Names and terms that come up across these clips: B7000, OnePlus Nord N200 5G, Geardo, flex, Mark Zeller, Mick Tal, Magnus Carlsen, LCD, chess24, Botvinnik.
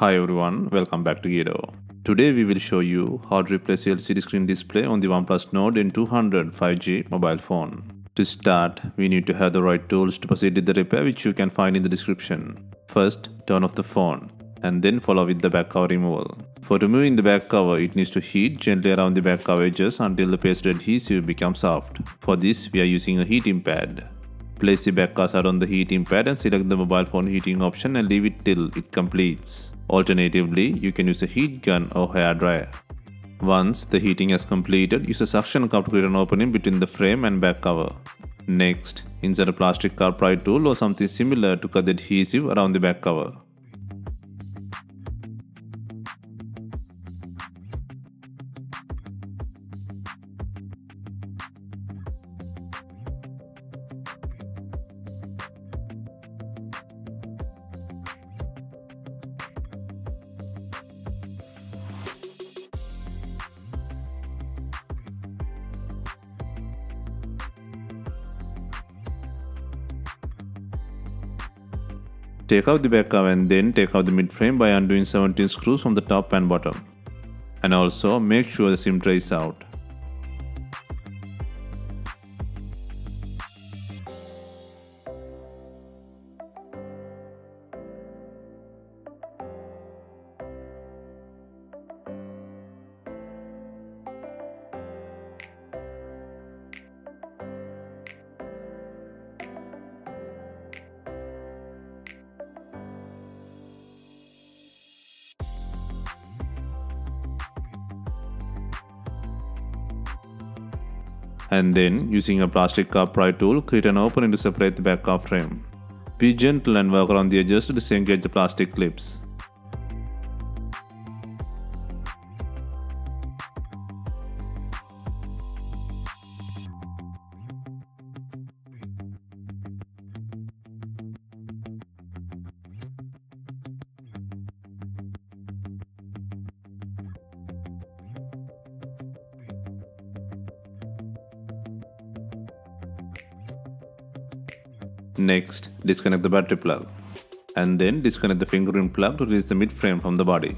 Hi everyone, welcome back to Geardo. Today we will show you how to replace LCD screen display on the OnePlus Nord N200 5G mobile phone. To start, we need to have the right tools to proceed with the repair, which you can find in the description. First, turn off the phone and then follow with the back cover removal. For removing the back cover, it needs to heat gently around the back cover edges until the pasted adhesive becomes soft. For this, we are using a heating pad. Place the back cover side on the heating pad and select the mobile phone heating option and leave it till it completes. Alternatively, you can use a heat gun or hair dryer. Once the heating has completed, use a suction cup to create an opening between the frame and back cover. Next, insert a plastic car pry tool or something similar to cut the adhesive around the back cover. Take out the back cover and then take out the mid frame by undoing 17 screws from the top and bottom. And also make sure the SIM tray is out. And then, using a plastic car pry tool, create an opening to separate the back cover frame. Be gentle and work around the edges to disengage the plastic clips. Next, disconnect the battery plug and then disconnect the fingerprint plug to release the mid-frame from the body.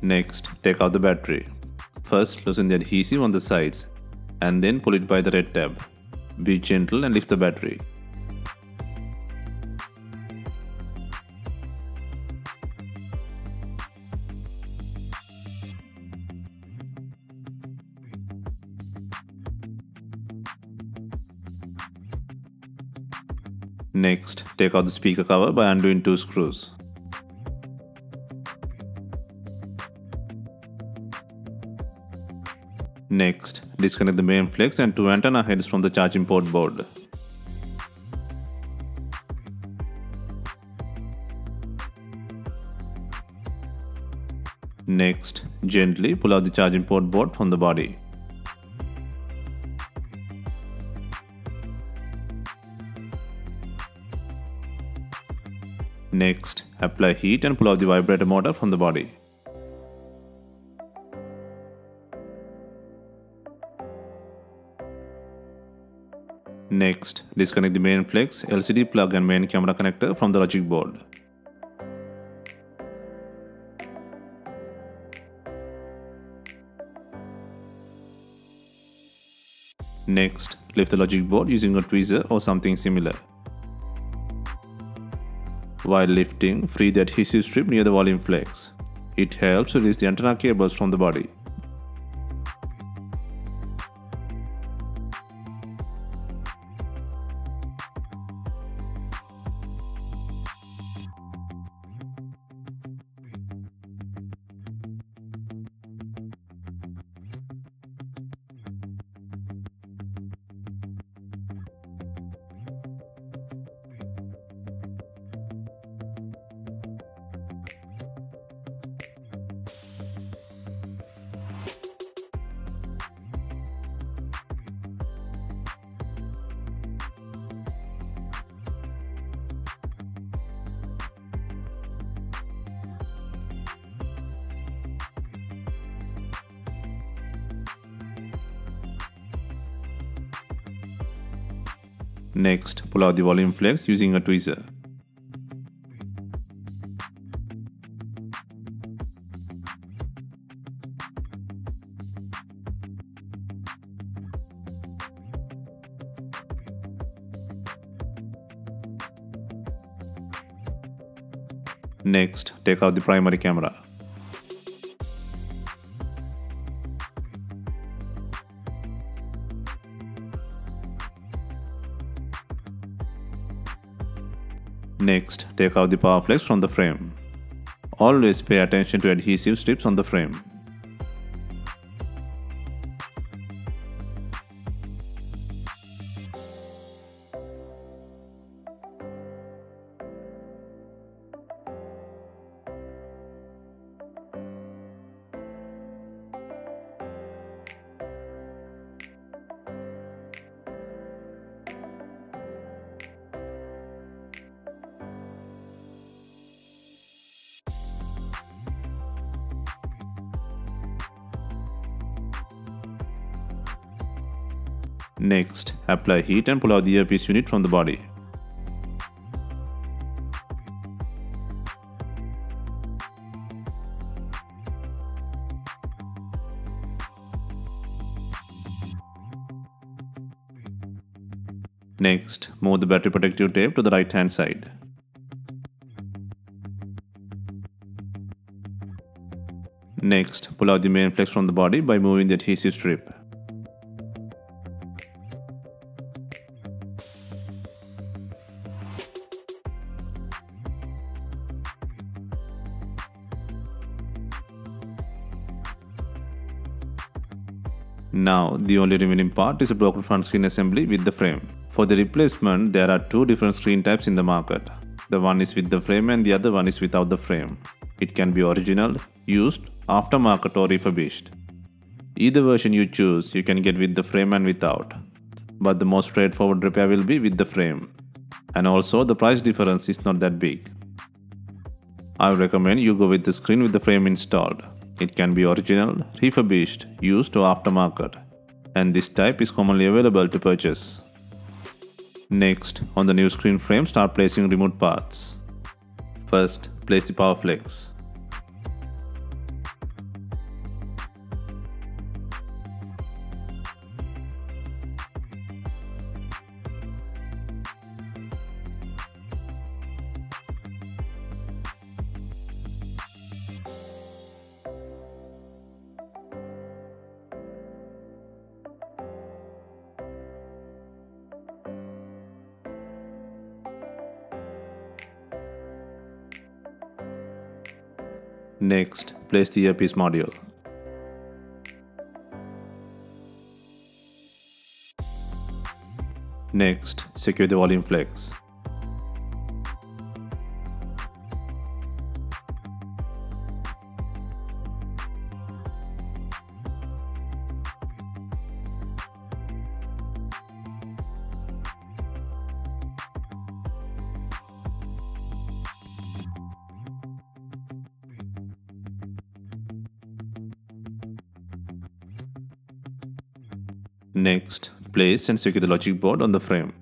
Next, take out the battery. First, loosen the adhesive on the sides and then pull it by the red tab. Be gentle and lift the battery. Next, take out the speaker cover by undoing 2 screws. Next, disconnect the main flex and 2 antenna heads from the charging port board. Next, gently pull out the charging port board from the body. Next, apply heat and pull out the vibrator motor from the body. Next, disconnect the main flex, LCD plug and main camera connector from the logic board. Next, lift the logic board using a tweezer or something similar. While lifting, free the adhesive strip near the volume flex. It helps release the antenna cables from the body. Next, pull out the volume flex using a tweezer. Next, take out the primary camera. Next, take out the power flex from the frame. Always pay attention to adhesive strips on the frame. Next, apply heat and pull out the earpiece unit from the body. Next, move the battery protective tape to the right hand side. Next, pull out the main flex from the body by moving the adhesive strip. Now, the only remaining part is a broken front screen assembly with the frame. For the replacement, there are two different screen types in the market. The one is with the frame and the other one is without the frame. It can be original, used, aftermarket or refurbished. Either version you choose, you can get with the frame and without. But the most straightforward repair will be with the frame. And also, the price difference is not that big. I recommend you go with the screen with the frame installed. It can be original, refurbished, used or aftermarket, and this type is commonly available to purchase. Next, on the new screen frame, start placing removed parts. First, place the power flex. Next, place the earpiece module. Next, secure the volume flex. Next, place and secure the logic board on the frame.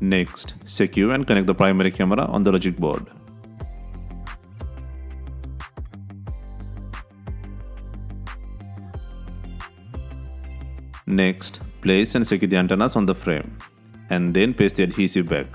Next, secure and connect the primary camera on the logic board. Next, place and secure the antennas on the frame. And then paste the adhesive back.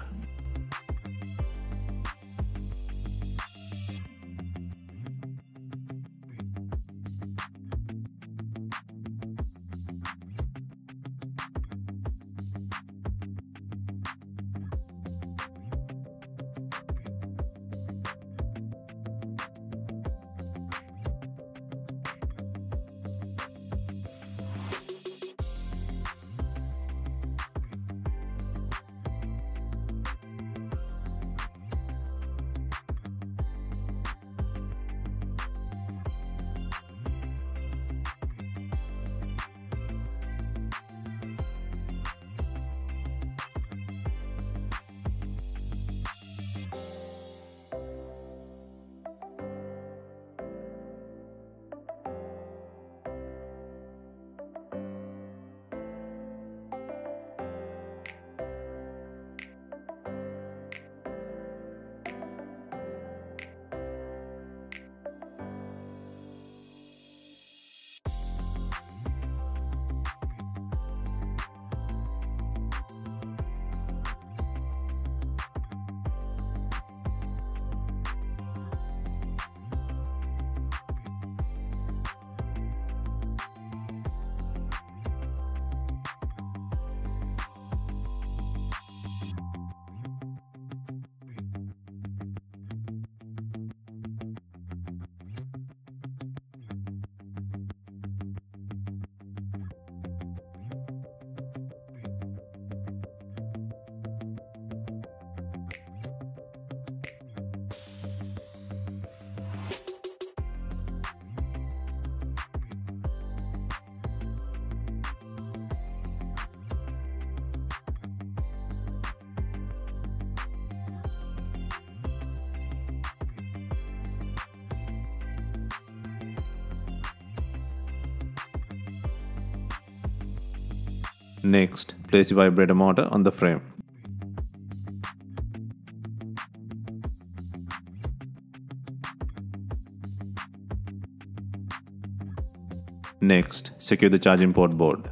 Next, place the vibrator motor on the frame. Next, secure the charging port board.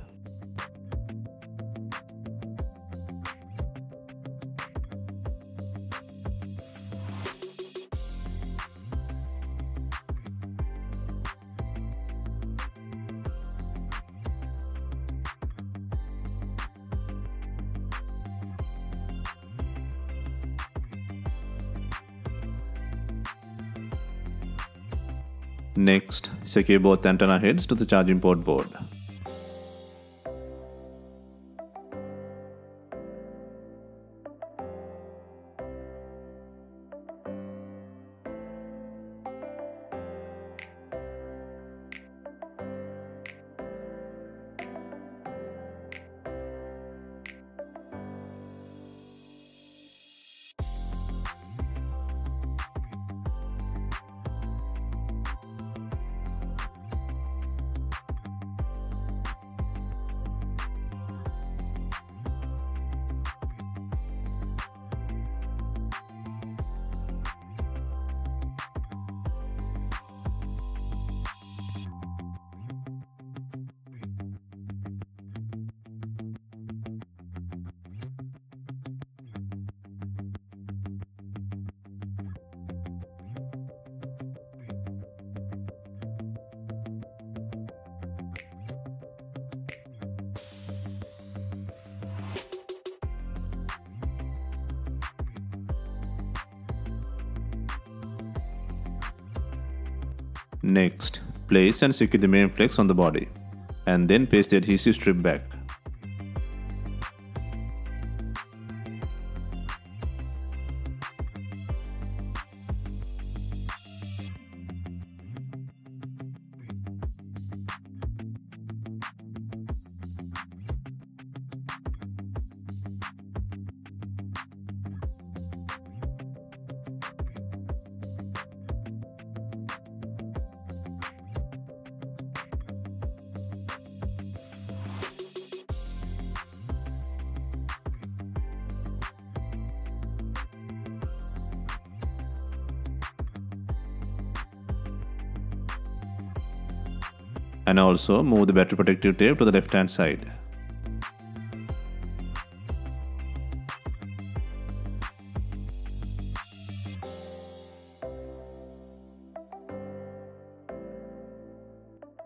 Next, secure both antenna heads to the charging port board. Next, place and secure the main flex on the body, and then paste the adhesive strip back. And also move the battery protective tape to the left hand side.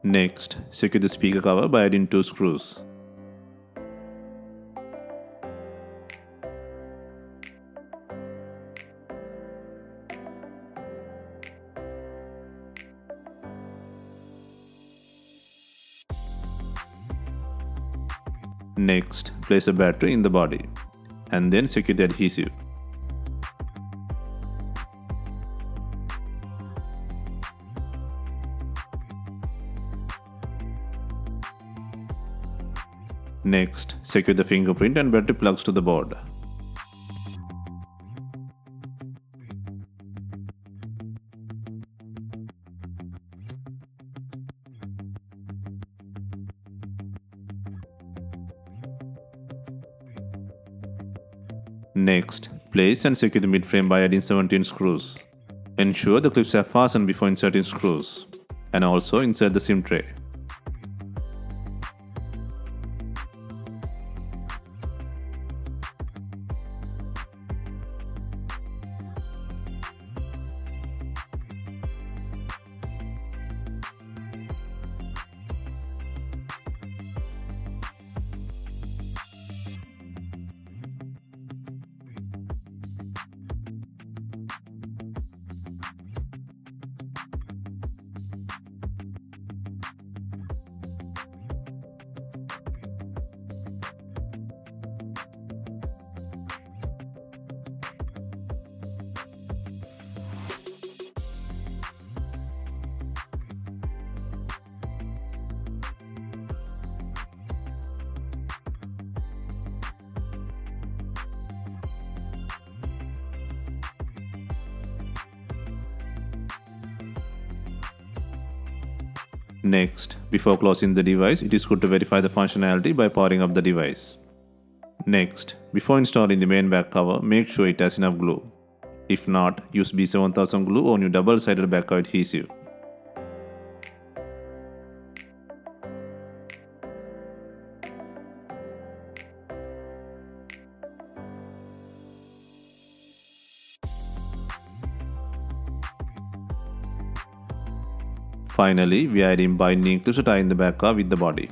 Next, secure the speaker cover by adding 2 screws. Next, place a battery in the body, and then secure the adhesive. Next, secure the fingerprint and battery plugs to the board. Next, place and secure the mid-frame by adding 17 screws. Ensure the clips are fastened before inserting screws, and also insert the SIM tray. Next, before closing the device, it is good to verify the functionality by powering up the device. Next, before installing the main back cover, make sure it has enough glue. If not, use B7000 glue or new double-sided back cover adhesive. Finally, we are adding binding clips to tie in the back cover with the body.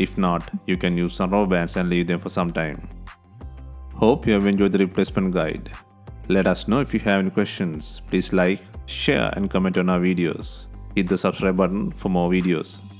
If not, you can use some rubber bands and leave them for some time. Hope you have enjoyed the replacement guide. Let us know if you have any questions. Please like, share and comment on our videos. Hit the subscribe button for more videos.